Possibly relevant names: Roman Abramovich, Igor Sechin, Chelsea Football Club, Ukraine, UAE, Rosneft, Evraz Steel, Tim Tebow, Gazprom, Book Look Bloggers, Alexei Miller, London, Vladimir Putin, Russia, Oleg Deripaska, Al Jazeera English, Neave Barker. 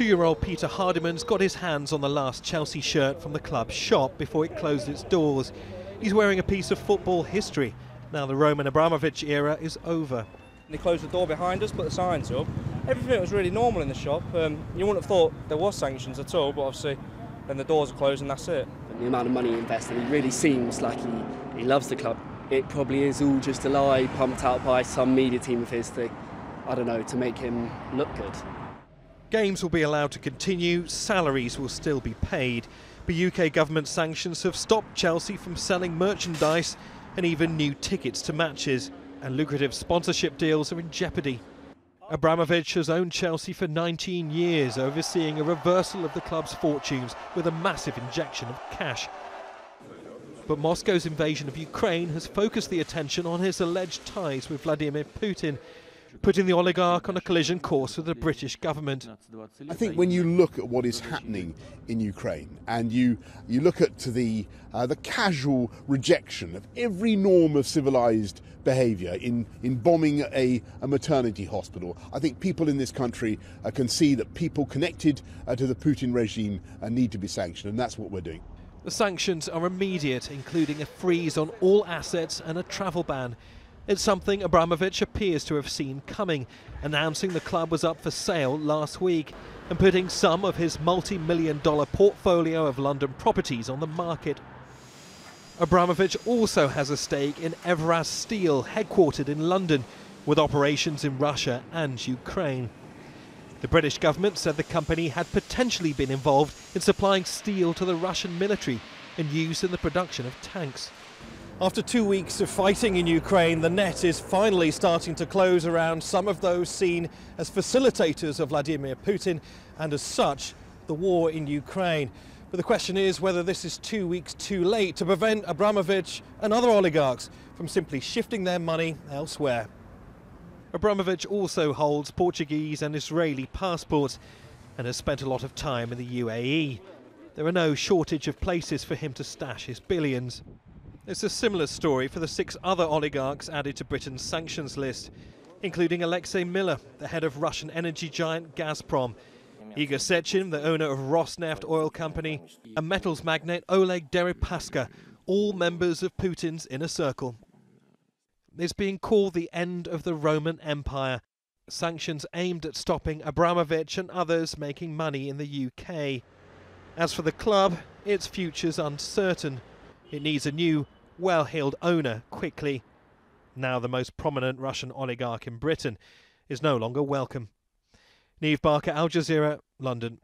22-year-old Peter Hardiman's got his hands on the last Chelsea shirt from the club's shop before it closed its doors. He's wearing a piece of football history. Now the Roman Abramovich era is over. They closed the door behind us, put the signs up. Everything was really normal in the shop. You wouldn't have thought there was sanctions at all, but obviously then the doors are closed and that's it. The amount of money he invested, he really seems like he loves the club. It probably is all just a lie pumped out by some media team of his to, I don't know, to make him look good. Games will be allowed to continue, salaries will still be paid, but UK government sanctions have stopped Chelsea from selling merchandise and even new tickets to matches, and lucrative sponsorship deals are in jeopardy. Abramovich has owned Chelsea for 19 years, overseeing a reversal of the club's fortunes with a massive injection of cash. But Moscow's invasion of Ukraine has focused the attention on his alleged ties with Vladimir Putin, putting the oligarch on a collision course with the British government. I think when you look at what is happening in Ukraine and you look at the casual rejection of every norm of civilized behavior in bombing a maternity hospital, I think people in this country can see that people connected to the Putin regime need to be sanctioned, and that's what we're doing. The sanctions are immediate, including a freeze on all assets and a travel ban. It's something Abramovich appears to have seen coming, announcing the club was up for sale last week and putting some of his multi-million-dollar portfolio of London properties on the market. Abramovich also has a stake in Evraz Steel, headquartered in London, with operations in Russia and Ukraine. The British government said the company had potentially been involved in supplying steel to the Russian military and used in the production of tanks. After 2 weeks of fighting in Ukraine, the net is finally starting to close around some of those seen as facilitators of Vladimir Putin and, as such, the war in Ukraine. But the question is whether this is 2 weeks too late to prevent Abramovich and other oligarchs from simply shifting their money elsewhere. Abramovich also holds Portuguese and Israeli passports and has spent a lot of time in the UAE. There are no shortage of places for him to stash his billions. It's a similar story for the 6 other oligarchs added to Britain's sanctions list, including Alexei Miller, the head of Russian energy giant Gazprom, Igor Sechin, the owner of Rosneft oil company, and metals magnate Oleg Deripaska, all members of Putin's inner circle. It's being called the end of the Roman Empire. Sanctions aimed at stopping Abramovich and others making money in the UK. As for the club, its future's uncertain. It needs a new, well-heeled owner quickly. Now the most prominent Russian oligarch in Britain is no longer welcome. Neave Barker, Al Jazeera, London.